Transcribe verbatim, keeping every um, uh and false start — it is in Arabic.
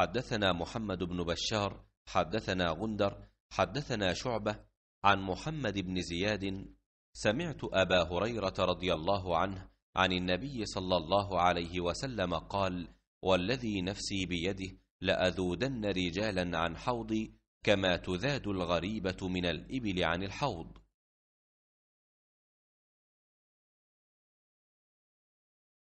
حدثنا محمد بن بشار حدثنا غندر حدثنا شعبة عن محمد بن زياد سمعت أبا هريرة رضي الله عنه عن النبي صلى الله عليه وسلم قال: والذي نفسي بيده لأذودن رجالا عن حوضي كما تذاد الغريبة من الإبل عن الحوض.